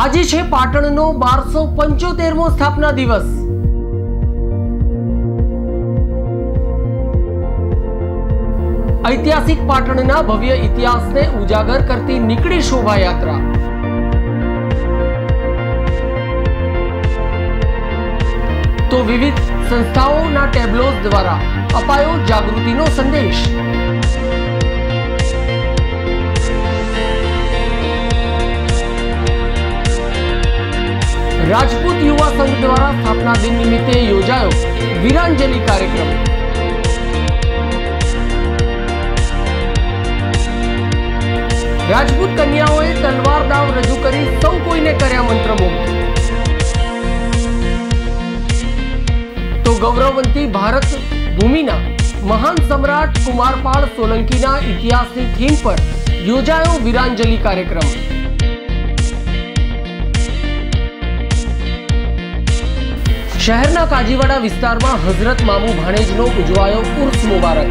આજે છે પાટણનો 1275મો સ્થાપના દિવસ। ઐતિહાસિક પાટણના ભવ્ય ઇતિહાસને ઉજાગર કરતી નીકળી શોભાયાત્રા। તો વિવિધ સંસ્થાઓના ટેબ્લોઝ દ્વારા અપાયો જાગૃતિનો સંદેશ। राजपूत युवा संघ द्वारा स्थापना दिन निमित्ते योजायो वीरांजलि कार्यक्रम। राजपूत कन्याओए तलवार दाव रजू करी सौ कोईने कर्या मंत्रमुग्ध। तो गौरववंती भारत भूमिना महान सम्राट कुमारपाल सोलंकीना इतिहासनी थीम पर योजायो वीरांजलि कार्यक्रम। शहरना काजीवाड़ा विस्तार में हजरत मामू भाणेजनो उजवायो उर्स मुबारक।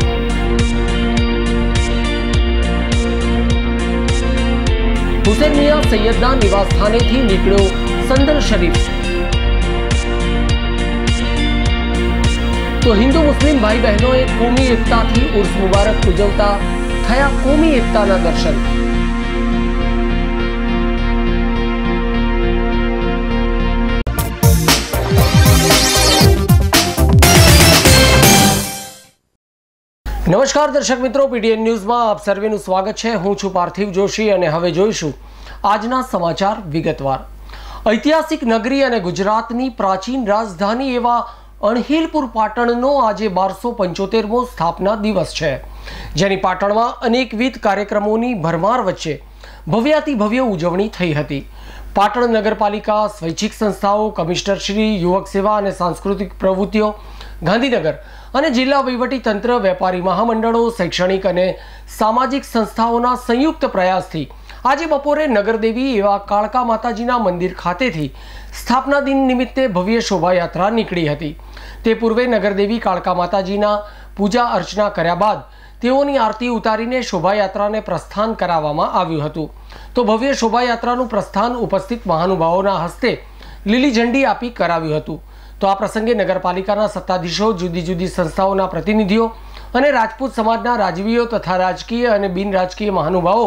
हुसैन मिया सैयदना निवास स्थाने थी निकळ्यो संदर शरीफ। तो हिंदू मुस्लिम भाई बहनों कौमी एकता थी उर्स मुबारक उजवता थया कौमी एकता ना दर्शन। नमस्कार दर्शक मित्रों, पीटीएन न्यूज में आप सर्वेनु स्वागत है। हूँ छू पार्थिव जोशी और हवे जोईशु आजना समाचार विगतवार। ऐतिहासिक नगरी और गुजरातनी प्राचीन राजधानी एवा अणहिलपुर पाटणनो आजे 1275मो स्थापना दिवस है, जेनी पाटणमां अनेकविध कार्यक्रमोनी भरमार वच्चे भव्याति भव्य उजवणी थई हती। पाटण नगरपालिका, स्वैच्छिक संस्थाओं, कमिश्नरश्री, युवक सेवा और सांस्कृतिक प्रवृत्तिओ, गांधीनगर अने जिला वहीवटी तंत्र, व्यापारी महामंडलों, शैक्षणिक और सामाजिक संस्थाओना संयुक्त प्रयास थी आज बपोरे नगरदेवी एवं कालका माताजीना मंदिर खाते थी स्थापना दिन निमित्ते भव्य शोभायात्रा निकली हती। ते पूर्वे नगरदेवी कालका माताजीना पूजा अर्चना कर्या बाद तेओनी आरती उतारीने शोभायात्राने प्रस्थान करावामां आव्युं हतुं। तो भव्य शोभायात्रानुं प्रस्थान उपस्थित महानुभावोना हस्ते लीली झंडी आपी कराव्युं हतुं। तो आ प्रसंगे नगरपालिकाना सत्ताधीशो, जुदी जुदी संस्थाओना प्रतिनिधिओ अने राजपूत समाजना राजवीओ तथा राजकीय अने बिन राजकीय महानुभावो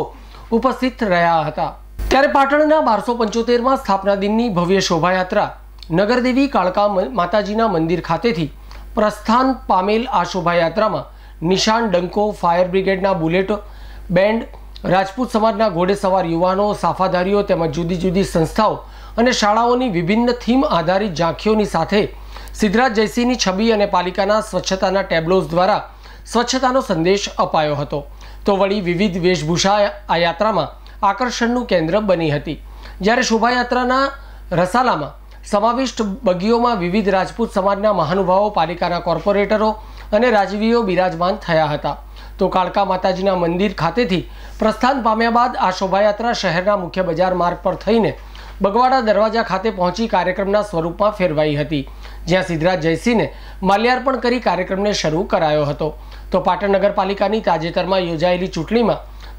उपस्थित रह्या हता। त्यारे पाटणना 1275 स्थापना दिननी भव्य शोभायात्रा नगरदेवी कालका माताजीना मंदिर खातेथी प्रस्थान पामेल। आ शोभायात्रामां निशान, डंको, फायर ब्रिगेडना बुलेटो बेंड, राजपूत समाजना घोड़ेसवार युवानो, साफाधारीओ तेमज जुदी जुदी संस्थाओ અને શાળાઓની વિભિન્ન થીમ આધારિત ઝાંખીઓની સાથે સિદ્ધરાજ જયસિંહની છબી અને પાલિકાના સ્વચ્છતાના ટેબ્લોઝ દ્વારા સ્વચ્છતાનો સંદેશ અપાયો હતો। તો વળી વિવિધ વેશભૂષા આ યાત્રામાં આકર્ષણનું કેન્દ્ર બની હતી। જ્યારે શોભાયાત્રાના રસાલામાં સમાવિષ્ટ બગીઓમાં વિવિધ રાજપૂત સમાજના મહાનુભાવો, પાલિકાના કોર્પોરેટરો અને રાજવીઓ બિરાજમાન થયા હતા। તો કાળકા માતાજીના મંદિર ખાતેથી પ્રસ્થાન પામ્યા બાદ આ શોભાયાત્રા શહેરના મુખ્ય બજાર માર્ગ પર થઈને बगवाड़ा दरवाजा खाते पहुंची कार्यक्रमना स्वरूपमां फेरवाई हती, ज्यां सिद्धराज जयसिंहने माल्यार्पण करी कार्यक्रमने शरू करायो हतो। तो पाटण नगरपालिकानी ताजेतरमां योजायेली चूंटणीमां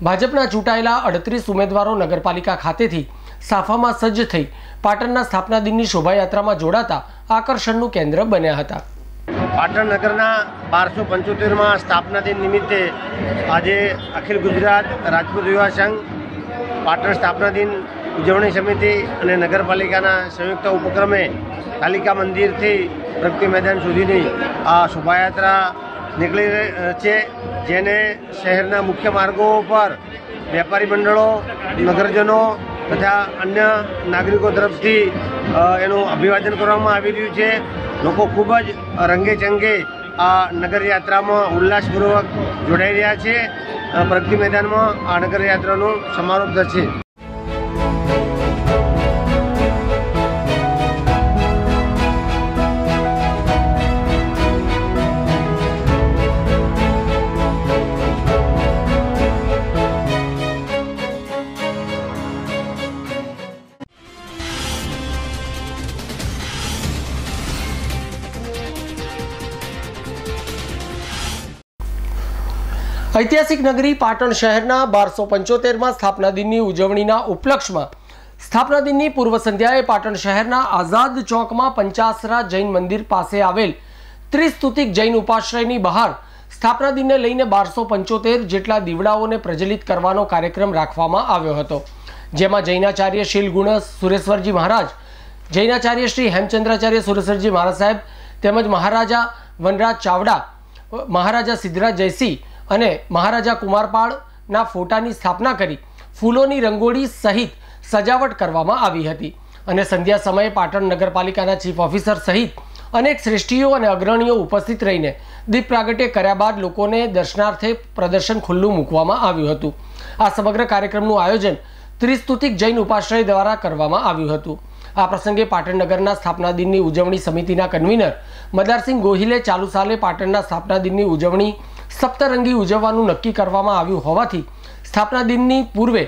भाजपना चूंटायेला 38 उमेदवारो नगरपालिका खातेथी साफामां सज्ज थई पाटणना स्थापना दिननी शोभायात्रामां जोडाता आकर्षणनुं केन्द्र बन्या हता। पाटण नगरना 1275 स्थापना दिन निमित्ते आजे अखिल गुजरात राजपूत युवा संघ पाटण स्थापना दिन उजवणी समिति और नगरपालिकाना संयुक्त उपक्रमे कालिका मंदिर थी प्रगति मैदान सुधीनी आ शोभायात्रा निकली है, जेने शहरना मुख्य मार्गों पर व्यापारी मंडलों, नगरजनों तथा अन्य नागरिकों तरफथी एनु अभिवादन करवामां आवी रह्युं छे। लोको खूब ज रंगे चंगे आ नगर यात्रा में उल्लासपूर्वक जोड़ाई रह्या छे। प्रगति मैदान में आ नगर यात्रानो समारोह थशे। ऐतिहासिक नगरी पाटण शहरना 1275 स्थापना दिननी उजवणीना उपलक्ष्यमां સ્થાપના દિનની પૂર્વ સંધ્યાએ પાટણ શહેરના આઝાદ ચોકમાં પંચાસરા જૈન મંદિર પાસે આવેલ ત્રિસ્તુતિક જૈન ઉપાશ્રયની બહાર સ્થાપના દિનને લઈને 1275 જેટલા દીવડાઓને પ્રજ્વલિત કરવાનો કાર્યક્રમ રાખવામાં આવ્યો હતો, જેમાં જૈનાચાર્ય શીલગુણ સુરેશ્વરજી મહારાજ, જૈનાચાર્ય શ્રી હેમચંદ્રાચાર્ય સુરેશ્વરજી મહારાજ સાહેબ તેમજ મહારાજા વનરાજ ચાવડા, મહારાજા સિદ્ધરાજ જયસિંહ અને મહારાજા કુમારપાળના ફોટાની સ્થાપના કરી ફૂલોની રંગોળી સહિત સજાવટ કરવામાં આવી હતી અને સંધ્યા સમયે પાટણ નગરપાલિકાના ચીફ ઓફિસર સહિત અનેક શ્રેષ્ઠીઓ અને અગ્રણીઓ ઉપસ્થિત રહીને દીપ પ્રાગટ્ય કર્યા બાદ લોકોને દર્શનાર્થે પ્રદર્શન ખુલ્લું મૂકવામાં આવ્યું હતું. આ સમગ્ર કાર્યક્રમનું આયોજન ત્રિસ્તુતિક જૈન ઉપાશ્રય દ્વારા કરવામાં આવ્યું હતું. આ પ્રસંગે પાટણ નગરના સ્થાપના દિનની ઉજવણી સમિતિના કન્વીનર મદાન સિંહ ગોહિલે ચાલુ સાલે પાટણના સ્થાપના દિનની ઉજવણી સપ્તરંગી ઉજવવાનું નક્કી કરવામાં આવ્યું હોવાથી સ્થાપના દિનની પૂર્વે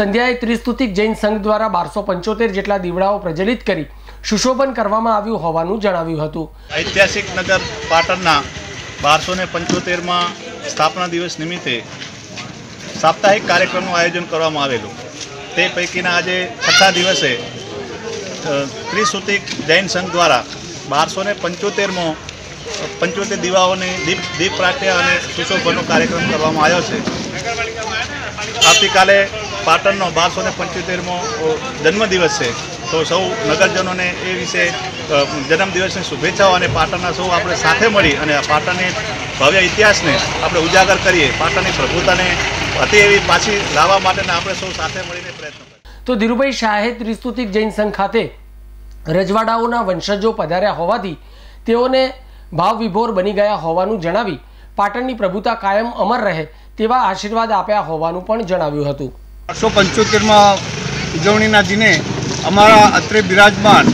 સંધ્યાએ ત્રિસ્તુતિક જૈન સંઘ દ્વારા 1275 જેટલા દીવડાઓ પ્રજ્વલિત કરી સુશોભન કરવામાં આવ્યું હોવાનું જણાવ્યું હતું. ઐતિહાસિક નગર પાટણના 1275માં સ્થાપના દિવસ નિમિત્તે સાપ્તાહિક કાર્યક્રમનું આયોજન કરવામાં આવેલું. તે પૈકીના આજે છઠ્ઠા દિવસે ત્રિસ્તુતિક જૈન સંઘ દ્વારા 1275 દીવાઓને દીપ પ્રાગટ્ય અને સુશોભનનો કાર્યક્રમ કરવામાં આવ્યો છે. આવતીકાલે પાટણનો 1275મો જન્મદિવસ છે, તો સૌ નગરજનોને એ વિશે જન્મદિવસની શુભેચ્છાઓ અને પાટણના સૌ આપણે સાથે મળી અને પાટણની ભવ્ય ઇતિહાસને આપણે ઉજાગર કરીએ, પાટણની પ્રભુતાને હતી એવી પાછી લાવવા માટેના આપણે સૌ સાથે મળીને પ્રયત્ન. तो धीरूभाई शाहे त्रिस्तुतिक जैन संघ खाते रजवाड़ाओना वंशजों पधार्या होवाथी तेओने भावविभोर बनी गया होवानुं जणावी पाटणनी प्रभुता कायम अमर रहे तेवा आशीर्वाद आप्या होवानुं पण जणाव्युं हतुं. 1275मां उजवणीना दिने अमारा अत्रे बिराजमान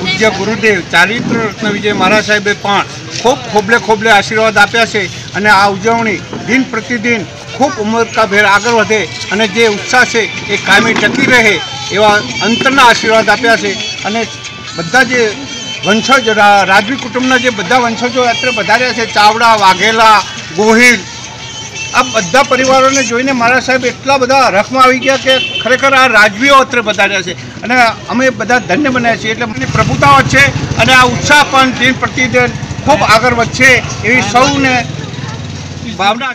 पूज्य गुरुदेव चारित्र रत्न विजय महाराज साहेबे पण खूब खोबले खोबले आशीर्वाद आप्या छे अने आ उजवणी दिन प्रतिदिन खूब उमरकाभेर आगळ वधे अने जे उत्साह छे ए कायमी टकी रहे एवा अंतरना आशीर्वाद आप्या छे अने बधा जे वंशज राजवी कुटुंबना जे बधा वंशजो अत्रे पधार्या छे चावड़ा वाघेला गोहिल आ बधा परिवारोने जोईने महाराज साहेब एटला बधा हरखमां आवी गया के खरेखर आ राजवीओ अत्रे पधार्या छे अने अमे बधा धन्य बन्या छीए एटले मनी प्रभुताओ छे अने आ उत्साह पण दिन प्रतिदिन खूब आगळ वधशे एवी सौने भावना.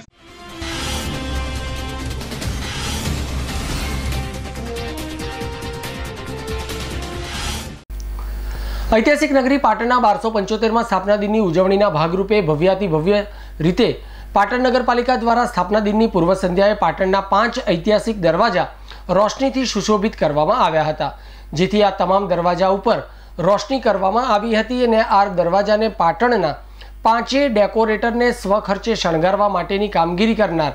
ऐतिहासिक नगरी पाटणना 1275मां स्थापना दिननी उजवणीना भागरूपे भव्याति भव्य रीते पाटण नगरपालिका द्वारा स्थापना दिननी पूर्व संध्याए पाटणना 5 ऐतिहासिक दरवाजा रोशनीथी सुशोभित करवामां आव्या हता, जेथी आ तमाम दरवाजा उपर रोशनी करवामां आवी हती अने आ दरवाजाने पाटणना 5 डेकोरेटरने स्वखर्चे शणगारवा माटेनी कामगीरी करनार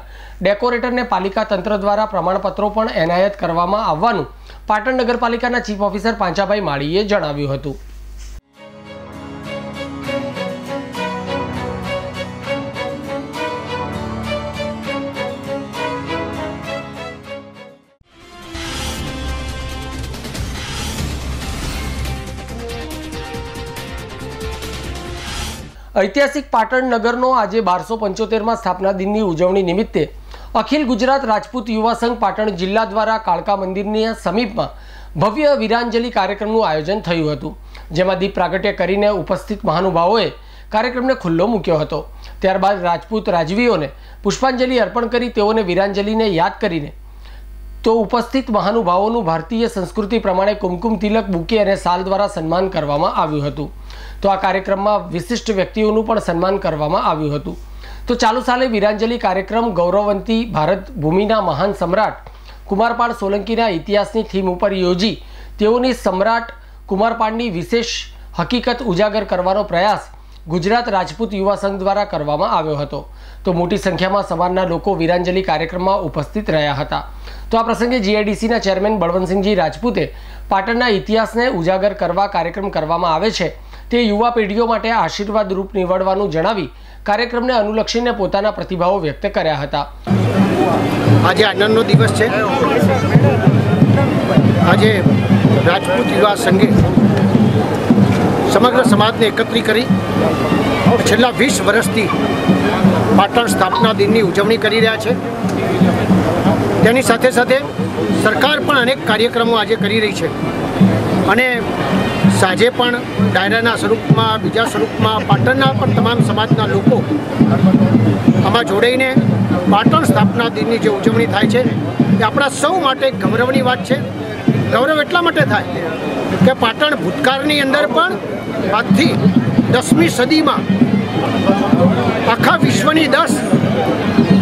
डेकोरेटरने पालिका तंत्र द्वारा प्रमाणपत्रों पण एनायत करवामां आववानुं पाटण नगरपालिकाना चीफ ऑफिसर પાંચાભાઈ માળીએ જણાવ્યું હતું. ऐतिहासिक पाटण नगरनो आजे 1275मां स्थापना दिननी उजवणी निमित्ते अखिल गुजरात राजपूत युवा संघ पाटण जिल्ला द्वारा कालका मंदिरनी समीपमां भव्य वीरांजलि कार्यक्रमनुं आयोजन थयुं हतुं, जेमां दीप प्रागट्य करीने उपस्थित महानुभावोए कार्यक्रमने खुल्लो मूक्यो हतो. त्यारबाद राजपूत राजवीओने पुष्पांजलि अर्पण करी तेओने वीरांजलिने याद करीने तो उपस्थित महानुभावोनुं भारतीय संस्कृति प्रमाणे कुमकुम तिलक बूके अने साल द्वारा सन्मान करवामां आव्युं हतुं. तो आ कार्यक्रममां विशिष्ट व्यक्तिओनुं पण सन्मान करवामां आव्युं हतुं. तो चालू साले वीरांजलि कार्यक्रम गौरववंती भारत भूमिना महान सम्राट कुमारपाल सोलंकीना इतिहासनी थीम उपर योजी तेओनी सम्राट कुमारपालनी विशेष हकीकत उजागर करवानो प्रयास गुजरात राजपूत युवा संघ द्वारा करवामां आव्यो हतो. तो मोटी संख्यामां समाजना लोको वीरांजलि कार्यक्रममां उपस्थित रह्या हता. तो आ प्रसंगे जीआईडीसीना चेरमेन बळवंतसिंहजी राजपूते पाटणना इतिहासने उजागर करवा कार्यक्रम करवामां आवे छे તે યુવા પેઢીઓ માટે આશીર્વાદરૂપ નીવડવાનું જણાવી કાર્યક્રમને અનુલક્ષીને પોતાના પ્રતિભાવો વ્યક્ત કર્યા હતા. આજે આનંદનો દિવસ છે. આજે રાજપૂત યુવા સંઘે સમગ્ર સમાજને એકત્રિત કરી છેલ્લા 20 વર્ષથી પાટણ સ્થાપના દિનની ઉજવણી કરી રહ્યા છે. તેની સાથે સાથે सरकार पण अनेक कार्यक्रमों आज करी रही है। साजे पण डायराना स्वरूप में बीजा स्वरूप में पाटणना पण तमाम समाजना लोको आमां जोड़ीने पाटण स्थापना दिन की जो उजवणी थाय छे ते आपणा सौ माटे गौरवनी वात छे। गौरव एटला माटे थाय के पाटण भूतकाळनी अंदर पण आजथी 10मी सदी में आखा विश्वनी 10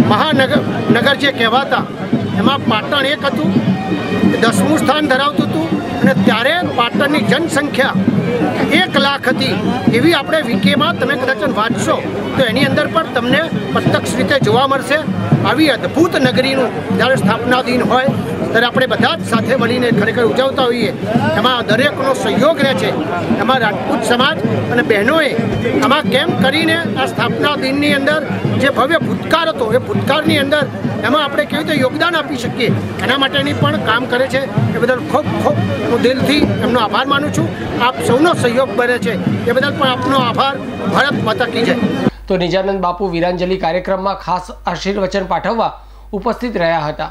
महानगर नगर जे कहवाता एमां पाटण एक हतुं, 10मुं स्थान धरावतुं हतुं। त्यारे पाटणनी जनसंख्या 1 लाख थी एवी आपणे वीके में तमे कदाचन वाँचो तो एनी अंदर पर तमने प्रत्यक्ष रीते जोवा मळशे। आवी अद्भुत नगरीनुं ज्यारे स्थापना दिन होय त्यारे आपणे बधा ज साथे मळीने खरेखर उजवता होईए। एमां दरेकनो सहयोग रहे छे। एमां राजपूत समाज अने बहनोए आमां केम करीने आ स्थापना दिननी अंदर जे भव्य भूतकाळ हतो ए भूतकाळनी अंदर एमां आपणे केवी रीते योगदान आपी शकीए एना माटेनी पण काम करे छे। ए बदल खूब खूब हूँ दिल थी एमनो आभार मानु छूँ। आप सौनो सहयोग बने छे ए बदल पण आपनो आभार। भारत माता की जय। तो निजानंद बापू वीरांजली कार्यक्रम में खास आशीर्वचन पाठववा उपस्थित रह्या हता।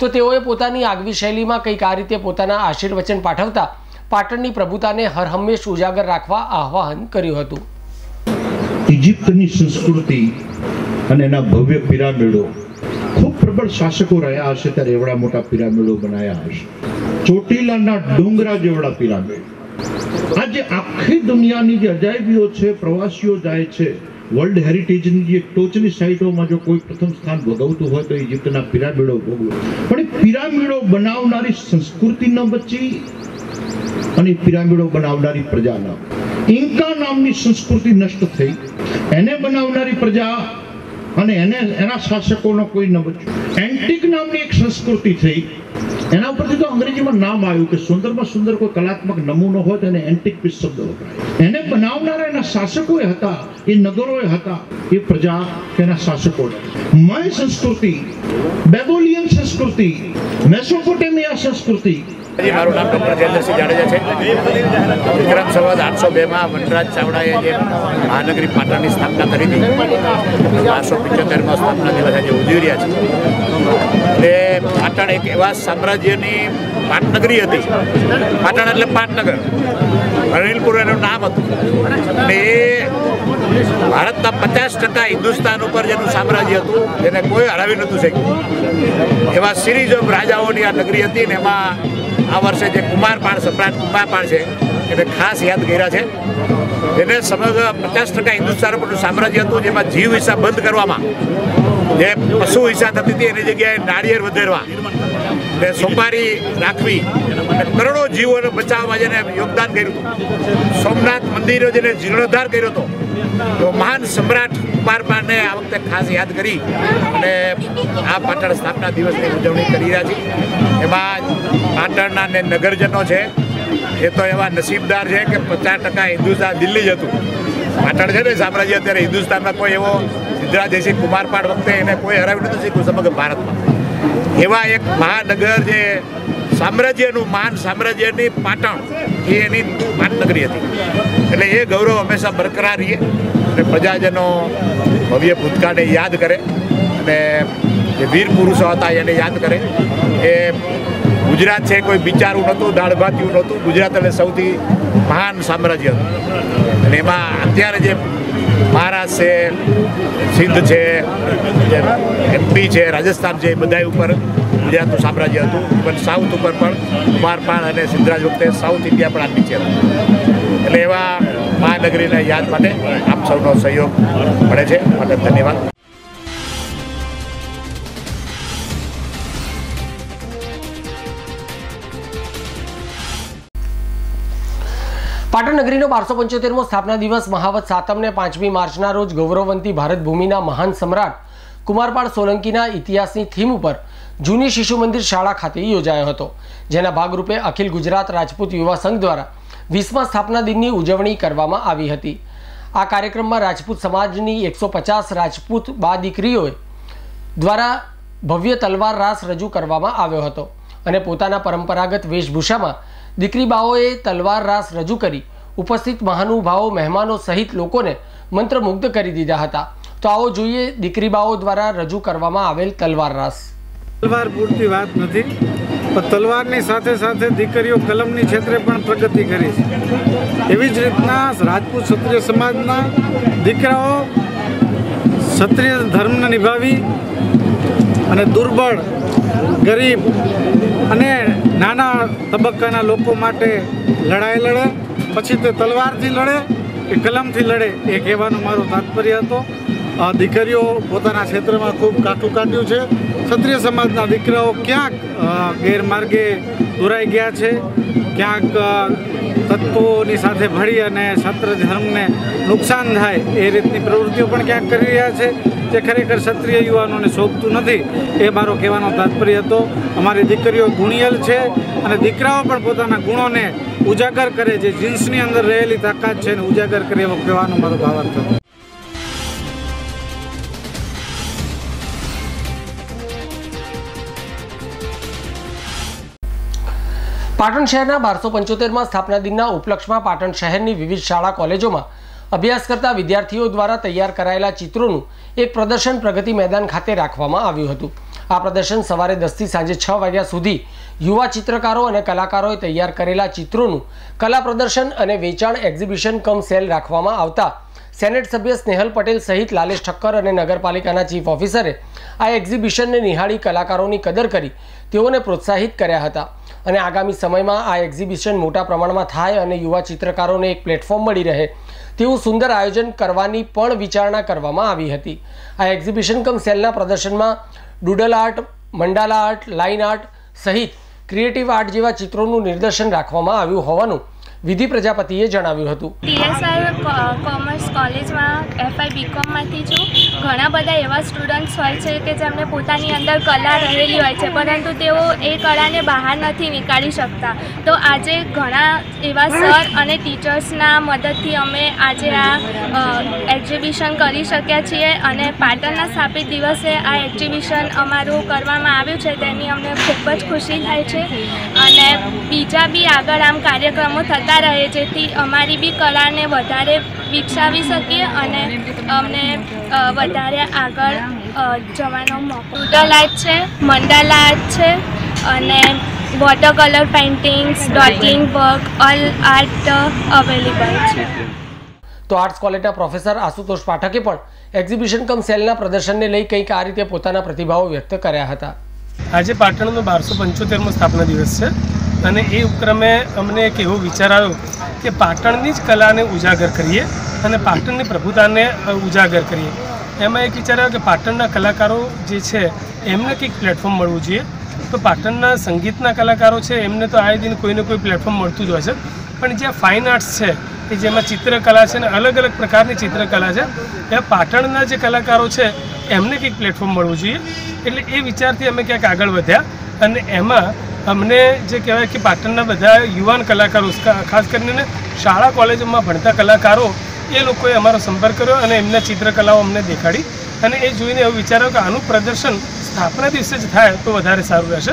तो तेओए पोतानी आगवी शैली में कई आ रीते पोताना आशीर्वचन पाठवता पाटणनी प्रभुता ने हर हमेश उजागर राखवा आह्वान कर्युं हतुं। इजिप्तनी संस्कृति अने एना भव्य पिरामिडो खूब प्रबल शासको रह्या हशे त्यारे एवडा मोटा पिरामिडो बनाया हशे। चोटीलाना डोंगरा जेवड़ा पिरामिड आज आखी दुनियानी जे अजायबीओ छे प्रवासीओ जाय छे। वर्ल्ड हेरिटेजनी जे टोचनी साइटों में जो कोई प्रथम स्थान भोगवतुं होय तो इजिप्तना पिरामिडो भोगव्यो। पण पिरामिडो बनावनारी संस्कृति न बची अने पिरामिडो बनावनारी प्रजा न। इंका नामनी संस्कृति नष्ट थई एने बनावनारी प्रजा अने एने एना शासकोनो कोई न बच्युं। एंटीक नामनी एक संस्कृति थई एना परथी तो अंग्रेजी में नाम आव्युं के सुंदर में सुंदर कोई कलात्मक नमूनो होय तेने एंटीक पीस शब्द वपराय। एने बनावनारा एना शासकोए हता, ए नगरोए हता, ए प्रजा तेना शासकोए। मय संस्कृति, बेबोलियन संस्कृति, मेसोपोटेमिया संस्कृति। जी मारू नाम डॉक्टर जयेंद्र सिंह जाडेजा है। विक्रम संवत 802 में वनराज चावड़ाए जो महानगरी पाटण की स्थापना करी थी 1275 में स्थापना दिवस आज उजी रहा है। पाटण एक एवं साम्राज्य की पाटनगरी थी। पाटण एटले पाटनगर अनिलपुर एनु नाम हतुं। ने भारत का 50% हिंदुस्तान पर जेनु साम्राज्य हतुं जेने कोई हरावी नहोतुं शक्युं एवा सीरीज ऑफ राजाओनी आ नगरी हती। ने एमां आ वर्षे जो कुमारपाल सम्राट कुमारपाल है ये खास याद कर्या है। ये समग्र 50% हिंदुस्तान पर साम्राज्य हतुं जेमां जीव हिस्सा बंद करवामां जे पशु हिस्सा थती थी एनी जग्याए नारियेळ वधारवा ने सोपारी राखवी करोड़ों जीवों बचावमां जेने योगदान कर्युं हतुं। सोमनाथ मंदिरो जेने जीर्णोद्धार कर्यो हतो तो महान सम्राट कुमारपाल ने आ वखते खास याद करी अने आ पाटण स्थापना दिवसनी उजवणी करी रह्या छे। एमां पाटणना ने नगरजनों है ये तो एवं नसीबदार है कि 50% हिंदुस्तान दिल्ली ज हतुं। पाटण है साम्राज्य अत्यारे हिंदुस्तान में कोई एवं सिद्धराज जयसिंह कुमारपाल वखते एने कोई हरावी नहोतुं शक्युं समग्र भारत में। एवा एक महानगर जे साम्राज्यनु महान साम्राज्यनी पाटण ये एनी पाटनगरी हती एटले ए गौरव हमेशा बरकरार रहे अने प्रजाजनों भव्य भूतकाळने याद करे अने जे वीर पुरुषो हता एने याद करे। ए गुजरात है कोई बिचारू नतुं दाळ भातियुं नतुं। गुजरात एटले सौथी महान साम्राज्य हतुं अने एमां अत्यारे जे महाराष्ट्र है सिंध है एमपी है राजस्थान है बधाई पर गुजरात साम्राज्य हतुं पण साउथ पर कुमारपाल अने सिद्धराज वखते साउथ इंडिया पर आवी छे एटले एवा महानगरीने याद माटे आप सौनो सहयोग मळे छे। आपने धन्यवाद। पाटण नगरीनो 1275मो स्थापना दिवस महावत 7 ने 5मी मार्चना रोज गौरववंती भारत भूमिना महान सम्राट कुमारपाल सोलंकीना इतिहासनी थीम पर जूनी शिशु मंदिर शाळा खाते योजायो हतो। जेना भागरूपे अखिल गुजरात राजपूत युवा संघ द्वारा 20मा स्थापना दिननी उजवणी करवामां आवी हती। आ कार्यक्रममां राजपूत समाजनी 150 राजपूत बा दीकरीओ द्वारा भव्य तलवार रास रजू करवामां आव्यो हतो अने पोताना परंपरागत वेशभूषामां दीकरी बाओए तलवार रास रजू करी उपस्थित महानुभावों मेहमानों सहित लोगों ने मंत्रमुग्ध करी दीधा हता। तो आओ जोईए दीकरी बाओ द्वारा रजू करवामां आवेल तलवार रास। तलवार पूरती वात नथी તલવારની સાથે સાથે દીકરીઓ કલમની ક્ષેત્રે પણ પ્રગતિ કરી છે। એવી જ રીતના રાજપૂત ક્ષત્રિય સમાજના દીકરાઓ ક્ષત્રિય ધર્મને નિભાવી અને દુર્બળ, ગરીબ અને નાના તબક્કાના લોકો માટે લડાઈ લડે, પછી તે તલવારથી લડે કે કલમથી લડે, એ કહેવાનું મારો તાત્પર્ય હતો। દીકરીઓ પોતાના ક્ષેત્રમાં ખૂબ કાઠું કાઢ્યું છે। ક્ષત્રિય સમાજના દીકરાઓ ક્યાંક ગેરમાર્ગે દોરાઈ ગયા છે, ક્યાંક તત્વોની સાથે ભળી અને ક્ષત્રિય ધર્મને નુકસાન થાય એ રીતની પ્રવૃત્તિઓ પણ ક્યાંક કરી રહ્યા છે, જે ખરેખર ક્ષત્રિય યુવાનોને શોભતું નથી, એ મારો કહેવાનો તાત્પર્ય હતો। અમારી દીકરીઓ ગુણિયલ છે અને દીકરાઓ પણ પોતાના ગુણોને ઉજાગર કરે, જે જીન્સની અંદર રહેલી તાકાત છે એને ઉજાગર કરે, એવો કહેવાનો મારો ભાવાર્થ હતો। पाटण शहरना 1275 में स्थापना दिन उपलक्ष्य में पाटण शहर की विविध शाला कॉलेजों में अभ्यास करता विद्यार्थी द्वारा तैयार करायेला चित्रों एक प्रदर्शन प्रगति मैदान खाते राखवामां आव्युं हतुं। आ प्रदर्शन सवारे 10 थी सांजे 6 वाग्या सुधी युवा चित्रकारों और कलाकारों तैयार करेला चित्रों कला प्रदर्शन और वेचाण एक्जिबिशन कम सेल राखवामां आवता सेनेट सभ्य स्नेहल पटेल सहित लालेश ठक्कर और नगरपालिकाना चीफ ऑफिसरे आ एक्जिबिशन ने निहाळी कलाकारों की कदर करी तेओने प्रोत्साहित कर्या हता। અને આગામી સમયમાં આ એક્ઝિબિશન મોટા પ્રમાણમાં થાય અને યુવા ચિત્રકારોને એક પ્લેટફોર્મ મળી રહે તેવું સુંદર આયોજન કરવાની પણ વિચારણા કરવામાં આવી હતી। આ એક્ઝિબિશન કમ સેલના પ્રદર્શનમાં doodle art, mandala art, line art સહિત ક્રિએટિવ આર્ટ જેવા ચિત્રોનું નિદર્શન રાખવામાં આવ્યું હોવાનું विधि प्रजापतिए जणाव्युं हतुं। टीएसआर कॉमर्स कॉलेज में एफआई बीकॉम में छूँ। घणा बधा एवा स्टूडंट्स होय छे के जेमने पोतानी अंदर कला रहेली होय छे, परंतु तेओ ए कला ने बहार नथी निकाळी शकता। तो आज घणा एवा सर अने टीचर्सना मददथी अमे आज आ एक्जिबिशन करी शक्या छीए अने पाटणना स्थापित दिवसे आ एक्जिबिशन अमारुं करवामां आव्युं छे, तेनी अमने खूब ज खुशी थाय छे अने बीजा बी आगळ आम कार्यक्रमो रहे, जेथी अमारी भी कला ने वधारे विकसावी सके अने अमने वधारे आगळ जवानो मौको। डूडल आर्ट छे, मंडाला आर्ट छे अने वॉटर कलर पेंटिंग्स, डॉटलिंग वर्क, ऑल आर्ट अवेलेबल छे। तो आर्ट्स कॉलेजना प्रोफेसर आशुतोष पाठके पण एक्जिबिशन कम सेलना प्रदर्शन ने लई कई आ रीते पोताना प्रतिभाव व्यक्त कर्या हता। आज पाटणनो 1275 मो स्थापना दिवस छे અને એ ઉપક્રમે અમને એક એવો વિચાર આવ્યો કે પાટણની જ કલાને ઉજાગર કરીએ અને પાટણની પ્રભુતાને ઉજાગર કરીએ। એમાં એક વિચાર આવ્યો કે પાટણના કલાકારો જે છે એમને કંઈક પ્લેટફોર્મ મળવું જોઈએ। તો પાટણના સંગીતના કલાકારો છે એમને તો આય દિન કોઈને કોઈ પ્લેટફોર્મ મળતું જ હોય છે, પણ જે ફાઇન આર્ટ્સ છે કે જેમાં ચિત્રકલા છે અને અલગ અલગ પ્રકારની ચિત્રકલા છે, એ પાટણના જે કલાકારો છે એમને કંઈક પ્લેટફોર્મ મળવું જોઈએ। એટલે એ વિચારથી અમે ક્યાંક આગળ વધ્યા અને એમાં हमने जो कहवाय कि पाटणना बधा युवान कलाकारों खास करीने शाला कॉलेज में भणता कलाकारों ए लोकोए अमारो संपर्क कर्यो अने एमना चित्रकलाओ अमने देखाड़ी अने ए जोईने एवो विचार्यो के आनुं प्रदर्शन स्थापना दिवसे ज थाय तो वधारे सारुं रहेशे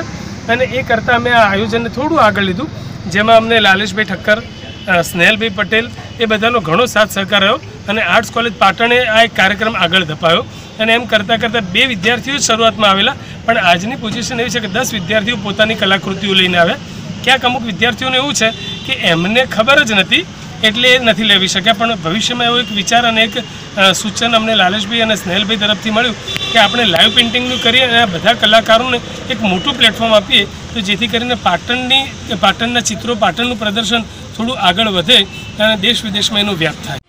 अने ए करता अमे आ आयोजनने थोडुं आगळ लीधुं, जेमां अमने लालेशभाई ठक्कर, स्नेहलभाई पटेल ए बधानो घणो साथ सहकार रह्यो अने आर्ट्स कॉलेज पाटणे आ एक कार्यक्रम आगळ धपायो। અને એમ કરતાં કરતાં બે વિદ્યાર્થીઓ શરૂઆતમાં આવેલા, પણ આજની પોઝિશન એવી છે કે 10 વિદ્યાર્થીઓ પોતાની કલાકૃતિઓ લઈને આવ્યા। ક્યાંક અમુક વિદ્યાર્થીઓને એવું છે કે એમને ખબર જ નથી એટલે એ નથી લેવી શક્યા, પણ ભવિષ્યમાં એવો એક વિચાર અને એક સૂચન અમને લાલેશભાઈ અને સ્નેહલભાઈ તરફથી મળ્યું કે આપણે લાઈવ પેઇન્ટિંગનું કરીએ અને આ બધા કલાકારોને એક મોટું પ્લેટફોર્મ આપીએ, તો જેથી કરીને પાટણના ચિત્રો, પાટણનું પ્રદર્શન થોડું આગળ વધે અને દેશ વિદેશમાં એનો વ્યાપ થાય।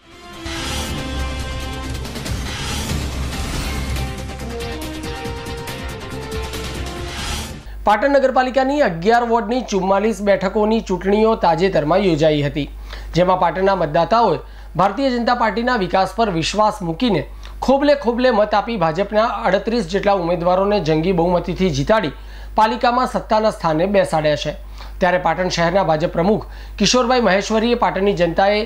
पाटण नगरपालिकानी 11 वोर्डनी 44 बैठकोनी चूंटणीओ ताजेतरमां योजाई हती, जेमां पाटणना मतदाताओए भारतीय जनता पार्टीना विकास पर विश्वास मूकीने खोबले खोबले मत आपी भाजपना 38 जेटला उमेदवारोने जंगी बहुमतीथी जीताडी पालिकामां सत्ताना स्थाने बेसाड्या छे। त्यारे पाटण शहरना भाजप प्रमुख किशोरभाई महेश्वरीए पाटणनी जनताए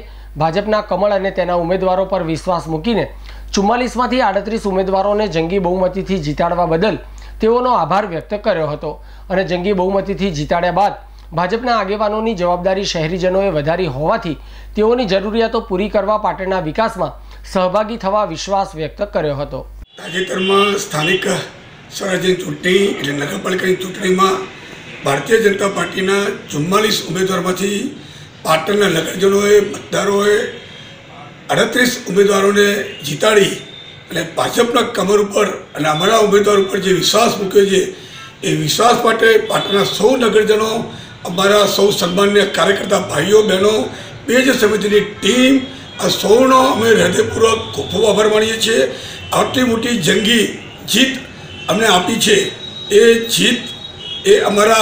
भाजपना कमळ अने तेना उमेदवारो पर विश्वास मूकीने 44मांथी 38 उमेदवारोने जंगी बहुमतीथी जीताडवा बदल तेओनो आभार व्यक्त कर्यो हतो अने जंगी बहुमतीथी जीताड्या बाद भाजपना आगेवानोनी जवाबदारी शहेरीजनोए वधारी होवाथी तेओनी जरूरियातो पूरी करवा पाटणना विकासमां सहभागी थवा विश्वास व्यक्त कर्यो हतो। ताजेतरमां स्थानिक स्वराज्यनी चूंटणी एटले नगरपालिकानी चूंटणीमां भारतीय जनता पार्टी 44 उम्मीदवार में पाटणना नगरजनोए मतदारोए 38 उम्मीदवारों ने जीताड़ी और भाजपना कमर पर अमरा उम्मीदवार पर जो विश्वास मूक्यो छे ए विश्वास माटे पाटणना 100 नगरजनों अमरा 100 सन्मान्य कार्यकर्ता भाईओ बहनों पेज समितिनी टीम आ 100नो अमे हृदयपूर्वक खूब खूब आभार मानीए छीए। आटली मोटी जंगी जीत अमने आपी छे ए जीत ए अमरा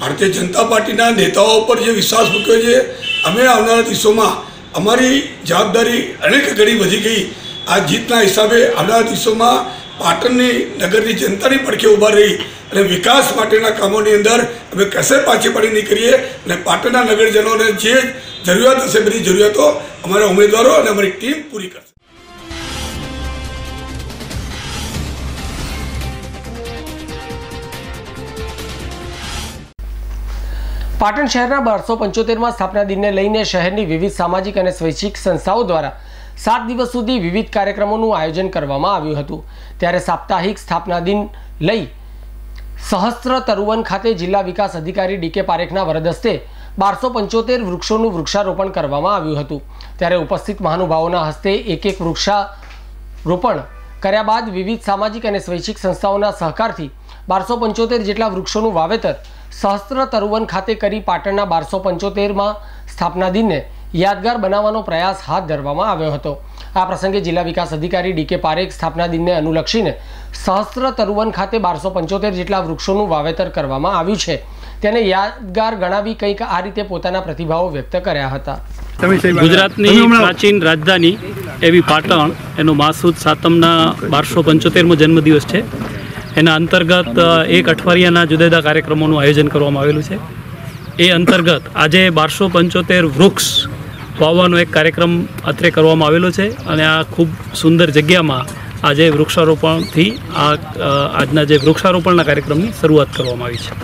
भारतीय जनता पार्टीना नेताओं पर जो विश्वास मूक्यो छे अमे आवनारा दिवसोमां अमारी जवाबदारी अनेक गणी वधी गई। आ जीतना हिसाबे आवनारा दिवसोमां पाटणनी नगरनी जनतानी પડખે ઊભા રહી અને વિકાસ માટેના કામોની અંદર અમે કશે પાછી પડી નહીં કરીએ અને પાટણના નગરજનોને જે જરૂરિયાત હશે બધી જરૂરિયાતો અમારા ઉમેદવારો અને અમારી ટીમ પૂરી કરશે। પાટણ શહેરના 1275માં સ્થાપના દિનને લઈને શહેરની વિવિધ સામાજિક અને સ્વૈચ્છિક સંસ્થાઓ દ્વારા 7 દિવસ સુધી વિવિધ કાર્યક્રમોનું આયોજન કરવામાં આવ્યું હતું। ત્યારે સાપ્તાહિક સ્થાપના દિન લઈ સહસ્ત્ર તરુવન ખાતે જિલ્લા વિકાસ અધિકારી ડીકે પારેખના વરદસ્તે 1275 વૃક્ષોનું વૃક્ષારોપણ કરવામાં આવ્યું હતું। ત્યારે ઉપસ્થિત મહાનુભાવોના હસ્તે એક એક વૃક્ષારોપણ કર્યા બાદ વિવિધ સામાજિક અને સ્વૈચ્છિક સંસ્થાઓના સહકારથી 1275 જેટલા વૃક્ષોનું વાવેતર સહસ્ત્ર તરુવન ખાતે કરી પાટણના 1275માં સ્થાપના દિનને યાદગાર બનાવવાનો પ્રયાસ હાથ ધરવામાં આવ્યો હતો। આ પ્રસંગે જિલ્લા વિકાસ અધિકારી ડીકે પારેખ સ્થાપના દિનને અનુલક્ષીને સહસ્ત્ર તરુવન ખાતે 1275 જેટલા વૃક્ષોનું વાવેતર કરવામાં આવ્યું છે તેને યાદગાર ગણાવી કંઈક આ રીતે પોતાના પ્રતિભાવો વ્યક્ત કર્યા હતા। ગુજરાતની પ્રાચીન રાજધાની એવી પાટણ એનો માસુદ સાતમના 1275મો જન્મદિવસ છે એના અંતર્ગત એક અઠવાડિયાના જુદા જુદા કાર્યક્રમોનું આયોજન કરવામાં આવેલું છે। એ અંતર્ગત આજે 1275 વૃક્ષ વાવવાનો એક કાર્યક્રમ અત્રે કરવામાં આવેલો છે અને આ ખૂબ સુંદર જગ્યામાં આજે વૃક્ષારોપણથી આજના જે વૃક્ષારોપણના કાર્યક્રમની શરૂઆત કરવામાં આવી છે।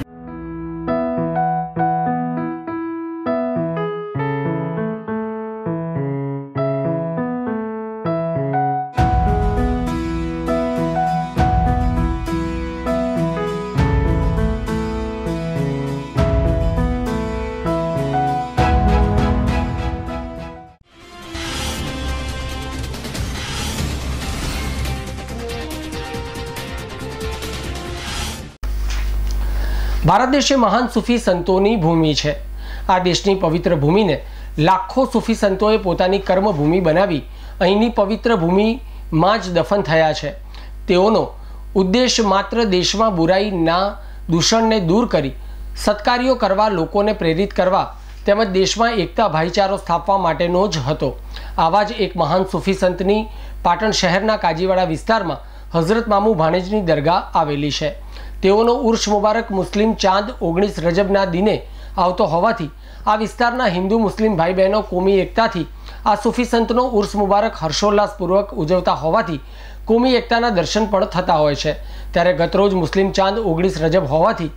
भारत देशे महान सूफी संतोनी भूमि है। आ देशनी पवित्र भूमि ने लाखों सूफी संतोए पोतानी कर्मभूमि बनावी अहींनी पवित्र भूमि में ज दफन थया छे। तेओनो उद्देश्य मात्र देश में बुराई ना दूषण ने दूर करी सत्कार्यो करवा लोकोने प्रेरित करवा तेमज देश में एकता भाईचारो स्थापवा माटेनो ज हतो। आवा ज एक महान सूफी संतनी पाटण शहरना काजीवाड़ा विस्तार में हजरत मामू भाणेजनी दरगाह आवेली छे। तेओनो उर्ष मुबारक मुस्लिम चांद 19 रजबना दिने आवतो होवाथी आ विस्तारना हिंदू मुस्लिम भाई बहनों कोमी एकताथी आ सूफी संतनो उर्ष मुबारक हर्षोल्लासपूर्वक उजवता होवाथी कोमी एकताना दर्शन पण थता होय छे। त्यारे गतरोज मुस्लिम चांद 19 रजब होवाथी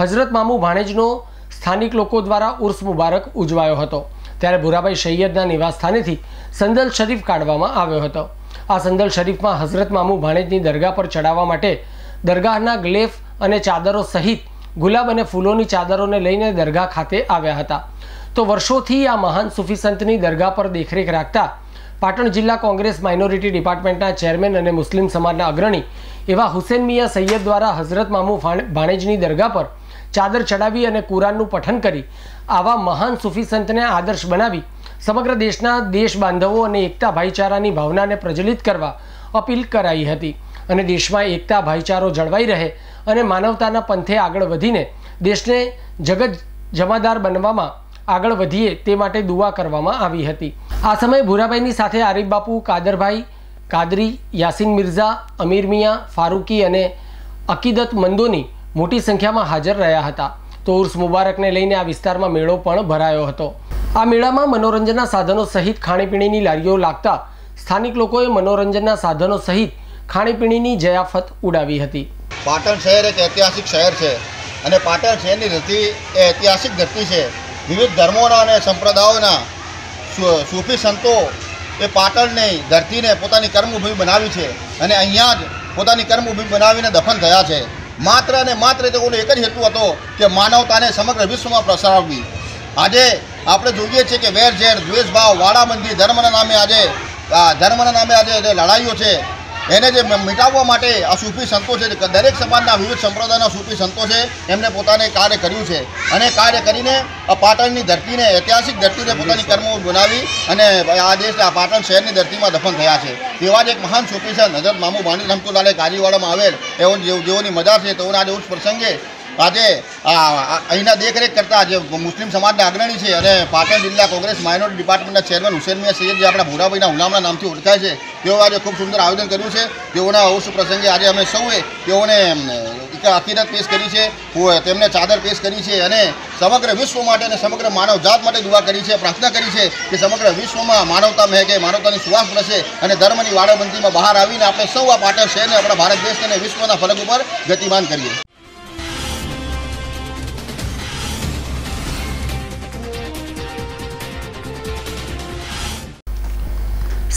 हजरत मामू भाणेजनो स्थानिक लोको द्वारा उर्ष मुबारक उजवायो हतो। त्यारे भूराभाई सैयदना निवास स्थानेथी संदल शरीफ काढवामां आव्यो हतो। आ संदल शरीफमां हजरत मामू भाणेजनी दरगाह पर चढ़ावा माटे दरगाहना ग्लेफ अने चादरों सहित गुलाब अने फूलोनी चादरों ने लईने दरगाह खाते आव्या हता। तो वर्षोथी आ महान सूफी संतनी दरगाह पर देखरेख राखता पाटण जिल्ला कांग्रेस माइनोरिटी डिपार्टमेंटना चेरमेन अने मुस्लिम समाजना अग्रणी एवा हुसैन मिया सैयद द्वारा हजरत मामू भाणेजनी दरगाह पर चादर चढ़ावी अने कुराननु पठन करी आवा महान सूफी संतने आदर्श बनावी समग्र देशना देश बांधवों अने एकता भाईचारानी भावनाने प्रज्वलित करवा अपील कराई हती अने देश में एकता भाईचारो जळवाई रहे अने मानवताना पंथे आगळ वधीने देशने जगत जमादार बनवामां आगळ वधीए ते माटे दुआ करवामां आवी हती। आ समये भूराभाईनी साथे आरिफ बापू कादरभाई कादरी यासीन मिर्जा अमीर मियाँ फारूकी अने अकीदत मंदोनी मोटी संख्या में हाजर रह्या हता। तो उर्स मुबारक ने लईने आ विस्तार में मेळो पण भरायो हतो। आ मेळामां मनोरंजनना साधनों सहित खाणीपीणीनी लारीओ लागता स्थानिक लोकोए मनोरंजनना साधनों सहित खाणीपीणीनी जयाफत उड़ावी हती। पाटण शहर एक ऐतिहासिक शहर है और पाटण शहर की धरती ऐतिहासिक धरती है। विविध धर्मोना और संप्रदायों सूफी संतों ए पाटण ने धरती ने पोतानी कर्मभूमि बनावी है और अहीं ज पोतानी कर्मभूमि बनावीने दफन थया है। मात्र ने मात्र तेओनो एक ज हेतु हतो के मानवताने समग्र विश्वमां प्रसारवी। आजे आपणे जोईए छे के वेर झेर द्वेषभाव वाड़ामंदी धर्मना नामे आजे जे लड़ाईओ छे एने जे मिटाववा माटे आ सूफी संतो छे दरेक समाजना विविध संप्रदायना सूफी संतो छे एमणे पोताने कार्य कर्युं छे अने कार्य करीने पाटणनी धरतीने ऐतिहासिक धरतीने पोतानी कर्मभूमि बनावी अने आ देशना पाटण शहेरनी धरतीमां दफन थया छे। तेवा ज एक महान सूफी संत हजरत मामू भाणेज रमतुलाले गाजीवाड़ामां आवेल जेओनी मजार छे तेओना आज उच्च प्रसंगे आज अहींना देखरेख करता जो मुस्लिम समाजना अग्रणी है और पाटण जिला कांग्रेस माइनोरिटी डिपार्टमेंटना चेरमेन हुसैन मिया सैयद जो अपना भूराभाईना हुलामना नामथी ओळखाय छे तेओ आज खूब सुंदर आयोजन कर्युं छे। तेओना उस प्रसंगे आज अमे सौए तेओने अकीदत पेश करी है, तेमने चादर पेश करी है और समग्र विश्व माटे समग्र मानवजात माटे दुआ करी है, प्रार्थना करी है कि समग्र विश्व में मानवता महके मानवतानी सुवास रहे और धर्मनी वाड़ाबंदी में बहार आवीने आपणे सौ आ पाटण शहरने अपना भारत देश ने विश्वना फलक पर गतिमान करीए।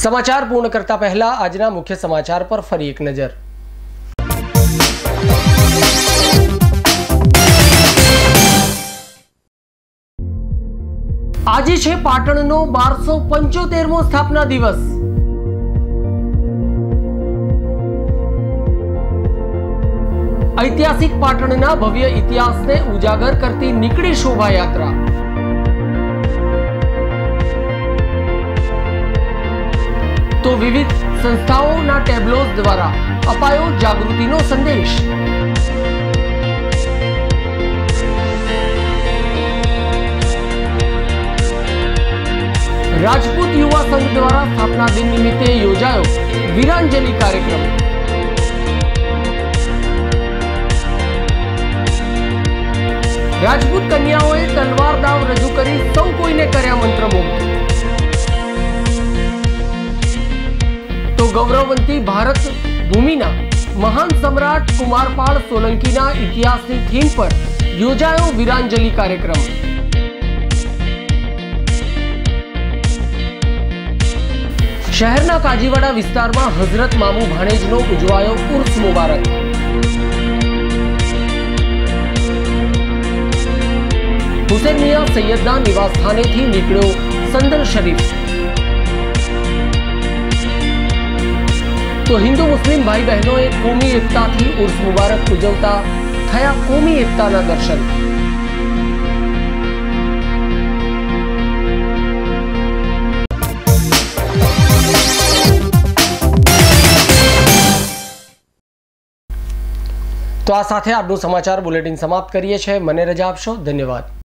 समाचार पूर्ण करता पहला आजना मुख्य समाचार पर फरी एक नजर। आजे छे पाटणनो 1275मो स्थापना दिवस। ऐतिहासिक पाटणना भव्य इतिहास ने उजागर करती निकली शोभा यात्रा। तो विविध संस्थाओं ना टेब्लोज द्वारा अपायो जागृति नो संदेश। राजपूत युवा संघ द्वारा स्थापना दिन निमित्ते योजायो वीरांजलि कार्यक्रम। राजपूत कन्याओं तलवार दाव रजू करी सौ कोई ने कर्या मंत्रमुग्ध। तो गौरववंती भारत भूमिना महान सम्राट कुमारपाल सोलंकीना इतिहासनी थीम पर योजायो वीरांजलि कार्यक्रम। शहरना काजीवाड़ा विस्तार में हजरत मामू भाणेजनो उजवायो उर्स मुबारक। हुसैन मिया सैयदना निवास स्थाने थी निकळ्यो संदल शरीफ। तो हिंदू मुस्लिम भाई बहनों एक कौमी एकता थी उर्स मुबारक उजवता थया कौमी एकता ना दर्शन। तो आ साथे आपनो समाचार बुलेटिन समाप्त करिए छे। मने रजा आपशो। धन्यवाद।